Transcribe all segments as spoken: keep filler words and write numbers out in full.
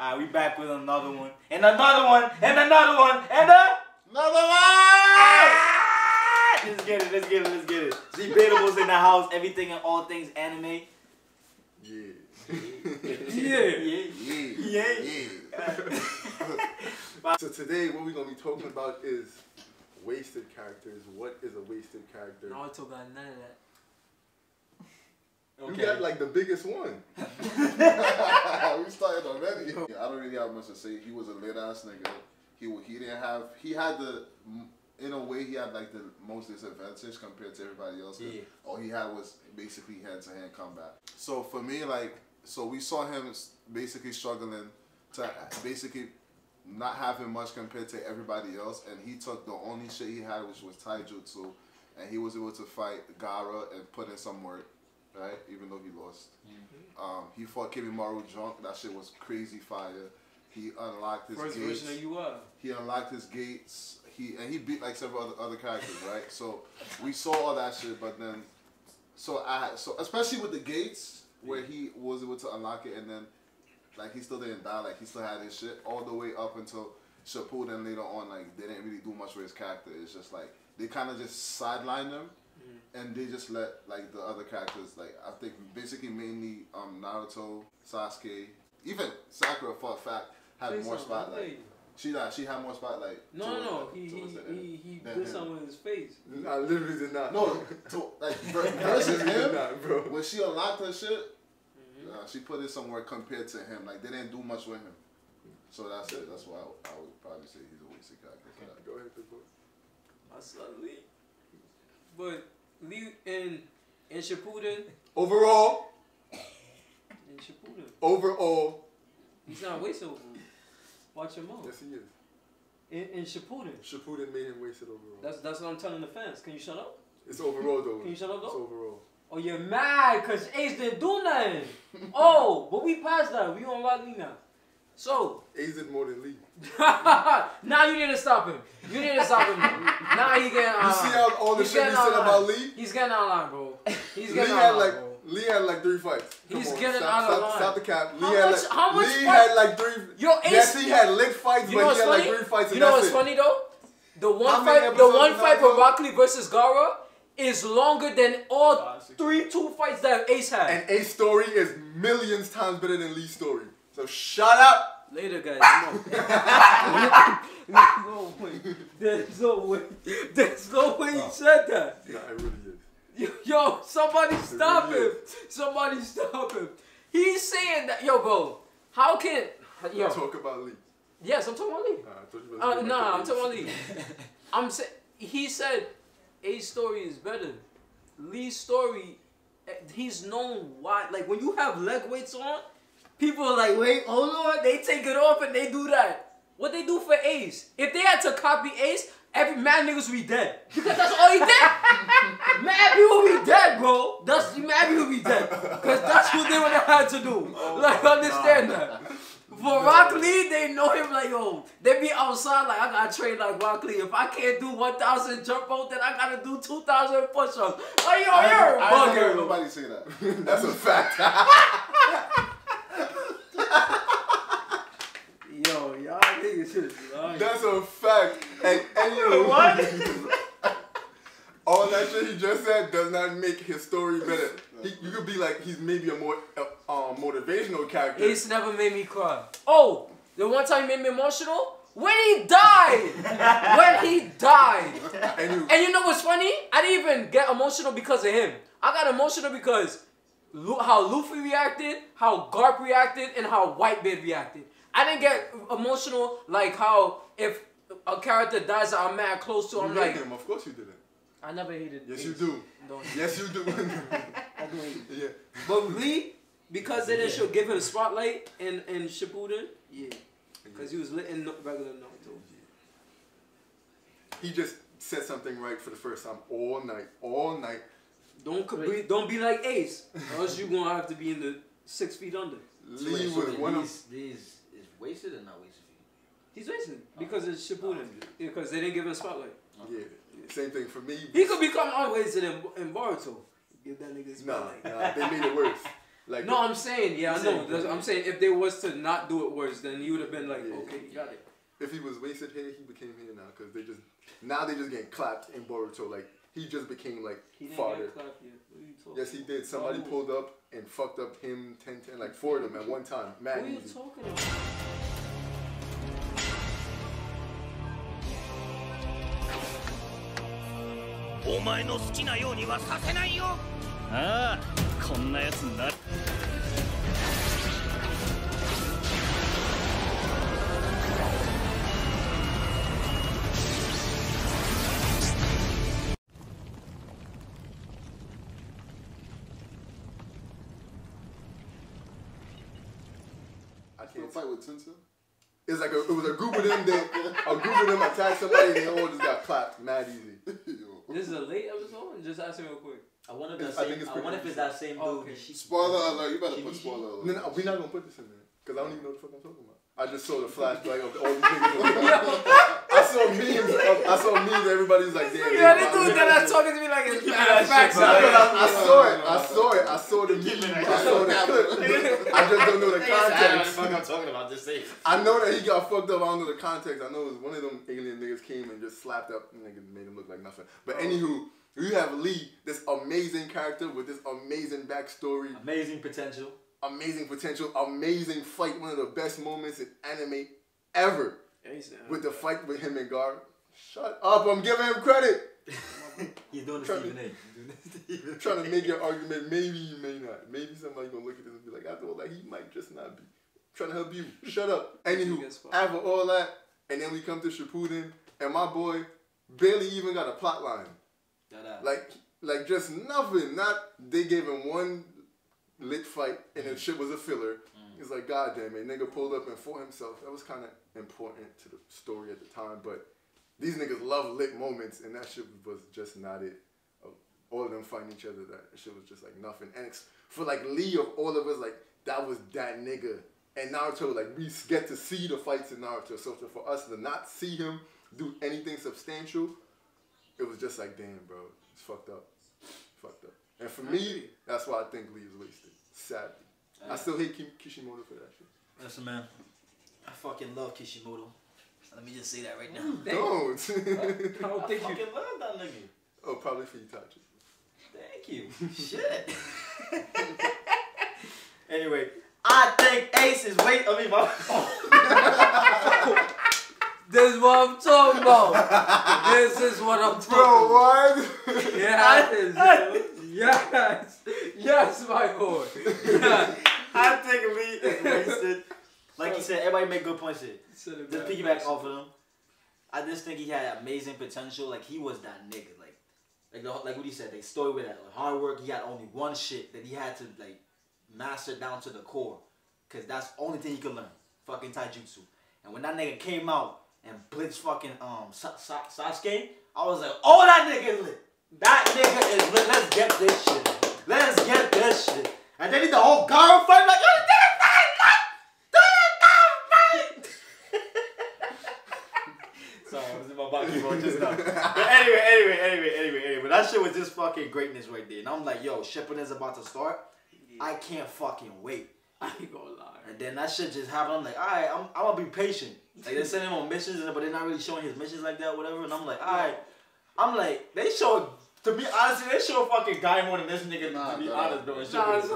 Alright, we back with another one. And another one. And another one. And a... another one! Ah! Let's get it. Let's get it. Let's get it. Z Batables in the house. Everything and all things anime. Yeah. yeah. Yeah. Yeah. Yeah. Yeah. So today, what we're going to be talking about is wasted characters. What is a wasted character? Naruto got none of that. Okay. You got like the biggest one. We started already. Yeah, I don't really have much to say. He was a lit ass nigga. He he didn't have. He had the in a way he had like the most disadvantage compared to everybody else. Yeah. All he had was basically hand to hand combat. So for me, like, so we saw him basically struggling to basically not having much compared to everybody else, and he took the only shit he had, which was Taijutsu, and he was able to fight Gaara and put in some work. Right, even though he lost. Mm-hmm. um, he fought Kimimaro drunk. That shit was crazy fire. He unlocked his First gates. First you were. He unlocked his gates. He and he beat like several other, other characters, right? So we saw all that shit, but then, so I so especially with the gates where he was able to unlock it, and then like he still didn't die, like he still had his shit all the way up until Shippuden later on. Like they didn't really do much for his character. It's just like they kind of just sidelined him. And they just let like the other characters, like I think basically mainly um Naruto, Sasuke, even Sakura for a fact had Play more spotlight. She like she had more spotlight. No, towards, no, like, he he he did something in his face. No, I literally did not. No, to, like versus him, not, bro. When she unlocked her shit, mm-hmm. uh, she put it somewhere compared to him. Like they didn't do much with him. So that's it. That's why I, I would probably say he's a wasted character. Okay. Go ahead, big boy. My son Lee, but. Lee in in Shippuden. Overall. In Shippuden. Overall. He's not wasted overall. Watch him out. Yes, he is. In in Shippuden. Shippuden made him wasted overall. That's that's what I'm telling the fans. Can you shut up? It's overall though. Can you shut up though? It's overall. Oh, you're mad because Ace didn't do nothing. Oh, but we passed that. We on Rock Lee now. So Ace did more than Lee. Now nah, you need to stop him. You need to stop him. Now nah, he getting online. You see how all the he's shit he said about Lee? He's getting online, bro. He's getting online, like, bro. Lee had like three fights. Come he's on, getting stop, out of line. Stop the cap. Lee, how had, much, like, how much Lee had like three. Yo, Ace, yes, he had lick fights, but he had funny? like three fights. You know what's it. funny though? The one fight, the one fight for Rock Lee versus Gaara is longer than all three two fights that Ace had. And Ace's story is millions times better than Lee's story. So shut up! Later, guys. No. No way. There's no way. There's no way you said that. Nah, it really is. Yo, somebody stop him. Somebody stop him. He's saying that. Yo, bro. How can... Yo. Talk about Lee. Yes, I'm talking about Lee. Nah, I told you about uh, nah I'm talking about Lee. I'm saying... He said A's story is better. Lee's story... He's known why... Like, when you have leg weights on... People are like, wait, hold on. They take it off and they do that. What they do for Ace? If they had to copy Ace, every mad niggas would be dead. Because that's all he did. Mad people would be dead, bro. That's mad people would be dead. Because that's what they would have had to do. Oh, like, understand God. that. For Rock Lee, they know him like, yo, they be outside like, I gotta train like Rock Lee. If I can't do one thousand jump rope, then I gotta do two thousand push-ups. Like, yo, I you're I a bugger. I heard nobody say that. That's a fact. Yo, y'all niggas should lying. That's a fact. And, and you what? All that shit he just said does not make his story better. He, you could be like, he's maybe a more uh, um, motivational character. Ace never made me cry. Oh, the one time he made me emotional? When he died! When he died! And you, and you know what's funny? I didn't even get emotional because of him. I got emotional because... how Luffy reacted, how Garp reacted, and how Whitebeard reacted. I didn't get emotional like how if a character dies that I'm mad close to, I'm you like... hate him, of course you didn't. I never hated Yes, Ace. you do. Don't yes, you do. I do hate him. Yeah. But Lee, because they didn't yeah. show, give him a spotlight in, in Shippuden, yeah. Because he was lit in regular Naruto. Yeah. He just said something right for the first time all night, all night. Don't be, don't be like Ace, or else you're gonna have to be in the six feet under. Lee Wait, so was one of these, these is wasted or not wasted? He's wasted because okay. it's Shippuden, because they didn't give him a spotlight. Okay. Yeah. yeah, same thing for me. He could become unwasted in, in Boruto. Give that nigga a spotlight. Nah, nah, they made it worse. Like no, I'm saying, yeah, I know. Saying, I'm saying if they was to not do it worse, then you would have been like, yeah, okay, you got it. If he was wasted hair, he became hair now because they just now they just getting clapped in Boruto. Like he just became like fodder. Yes, he did. Somebody oh. pulled up and fucked up him ten ten like four of them at one time. Mad what easy. Are you talking about? Ah, I can't fight with Tensei. It's like a, it was a group of them that a group of them attacked somebody and they all just got clapped mad easy. This is a late episode. Just ask me real quick. I wonder if, it's, I same, I wonder if it's that same dude. Oh, okay. Spoiler alert! You better put spoiler alert. No, no, we're not gonna put this in there because I don't even know what the fuck I'm talking about. I just saw the flashback of all these niggas. I saw memes. I saw memes. Everybody's like, "Damn!" Yeah, this dude that was talking to me like it's mad facts. I saw it. I saw it. I saw the meme. I saw the clip. I just don't know the context. I don't know what the fuck I'm talking about. Just say. I know that he got fucked up. I don't know the context. I know it was one of them alien niggas came and just slapped up niggas and made him look like nothing. But anywho, you have Lee, this amazing character with this amazing backstory, amazing potential, amazing potential, amazing fight. One of the best moments in anime ever. With the fight with him and Garp. Shut up, I'm giving him credit. He's doing this even in. You're trying to make your argument, maybe you may not. Maybe somebody's gonna look at this and be like, I thought like he might just not be. I'm trying to help you. Shut up. Anywho, after all that, and then we come to Shippuden, and my boy barely even got a plot line. Like like just nothing. Not they gave him one lit fight and then shit was a filler. It's like, God damn it, nigga pulled up and fought himself. That was kind of important to the story at the time, but these niggas love lit moments, and that shit was just not it. All of them fighting each other, that shit was just like nothing. And it's, for like Lee of all of us, like that was that nigga. And Naruto, like we get to see the fights in Naruto, so for us to not see him do anything substantial, it was just like, damn, bro, it's fucked up, fucked up. And for me, that's why I think Lee is wasted, sadly. I still hate Kim Kishimoto for that shit. Listen, man, I fucking love Kishimoto. Let me just say that right now. Ooh, don't. I don't think I fucking you... love that nigga. Oh, probably for Itachi. Thank you. Shit. Anyway, I think Ace is wait. I mean, my. Oh. This is what I'm talking about. This is what I'm talking Bro, about. Bro, what? Yeah. Yes, yes, my boy. Yeah. I think Lee is wasted. Like you said, everybody make good points here. Just piggyback off of him. I just think he had amazing potential. Like he was that nigga. Like, like the, like what he said. They story with that like, hard work. He had only one shit that he had to like master down to the core, cause that's the only thing he could learn. Fucking Taijutsu. And when that nigga came out and blitzed fucking um Sasuke, I was like, oh, that nigga lit. That nigga is lit. Let's get this shit. Let's get this shit. And then he the whole Gaara fight like, yo, did it fight, like, did it Sorry, I was in my body for just now. But anyway, anyway, anyway, anyway, anyway. But that shit was just fucking greatness right there. And I'm like, yo, Shippuden is about to start. Yeah. I can't fucking wait. I ain't gonna lie. And then that shit just happened. I'm like, alright, I'm, I'm gonna be patient. Like, they're sending him on missions, but they're not really showing his missions like that, whatever. And I'm like, alright. I'm like, they showed, to be honest, they showed fucking Guy more than this nigga, nah, to be nah, honest, bro. Nah, nah, I, was,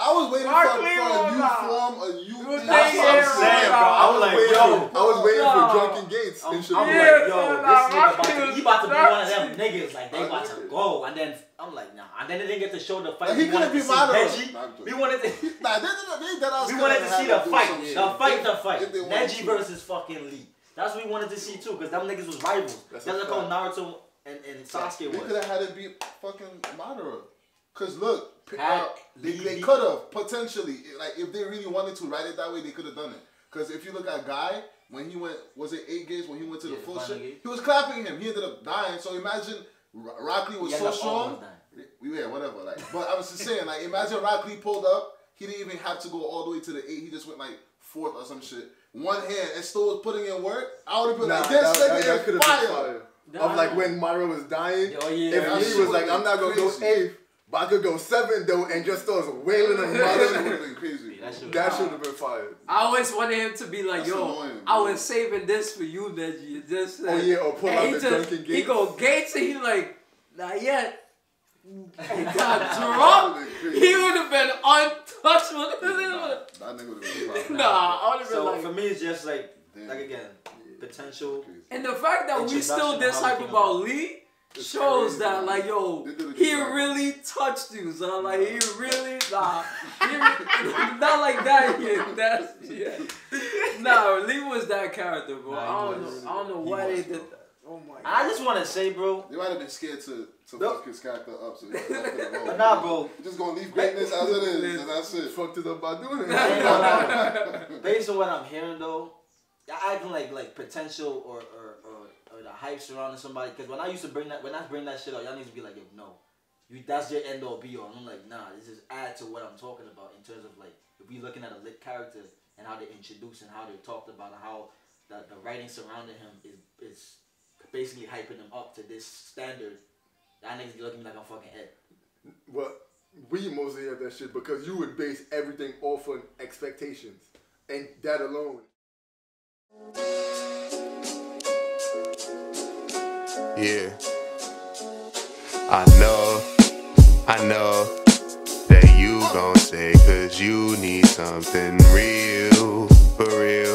I was waiting Mark for, for a new form, a new thing. That's what I'm saying, bro. I was, I was like, waiting, yo. I was waiting for Drunken Gates. I'm, I'm yeah, like, yo, nah, this nah, nigga about to, he about to be one of them niggas. Like, they about to go. And then, I'm like, nah. And then they didn't get to show the fight. Like, he couldn't be Neji. We wanted to see the fight. The fight, the fight. Neji versus fucking Lee. That's what we wanted to see too, because them niggas was rivals. That's like how Naruto and, and Sasuke was. They could have had it be fucking Madara. Because look, pick out, they, they could have, potentially. Like, if they really wanted to write it that way, they could have done it. Because if you look at Guy, when he went, was it eight gates, when he went to the yeah, full shit, he was clapping him. He ended up dying. So imagine Rock Lee was so strong. Yeah, whatever. Like, but I was just saying, like, imagine Rock Lee pulled up. He didn't even have to go all the way to the eight. He just went, like, fourth or some shit. One hand and still was putting in work. I would have been nah, like, "This nigga is fire." Of like when Mara was dying, yo, yeah, if he was like, "I'm not gonna go eighth, But I could go seven though and just starts wailing on him. That should have been fired. I always wanted him to be like, that's yo, annoying, I was saving this for you, Neji. This, oh yeah, or pull out the Drunken Gates. He go Gates and he like, not yet. He got drunk. He would have been untouchable. That nigga would have been Nah, I would have been so like. So for me, it's just like, damn. like again, potential. And the fact that we still this hype about Lee. It's shows crazy, that, man. Like, yo, he really touched you, son. Like, he really, nah. He re not like that yet. That's, yeah. Nah, Lee was that character, bro. Nah, I, don't know, I don't know why they did that. Oh, my God. I just want to say, bro. You might have been scared to, to nope. fuck his character up. So but nah, bro. You're just going to leave greatness as it is, and that's it. Fucked it up by doing it. Based on what I'm hearing, though, I can, like, like potential or... or the hype surrounding somebody, because when I used to bring that, when I bring that shit up, y'all need to be like, yo, no, you, that's your end all be all. And I'm like, nah, this is add to what I'm talking about in terms of like, if we looking at a lit character and how they introduced and how they talked about and how the, the writing surrounding him is is basically hyping him up to this standard. That niggas be looking like I'm fucking Ed. Well, we mostly have that shit because you would base everything off on expectations and that alone. Yeah, I know, I know that you gon' say, cause you need something real, for real.